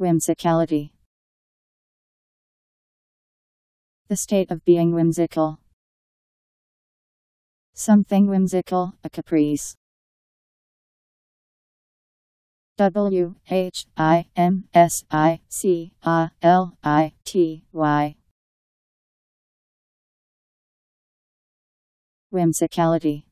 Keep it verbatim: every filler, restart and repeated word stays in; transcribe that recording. Whimsicality. The state of being whimsical. Something whimsical, a caprice. W H I M S I C A L I T Y. Whimsicality.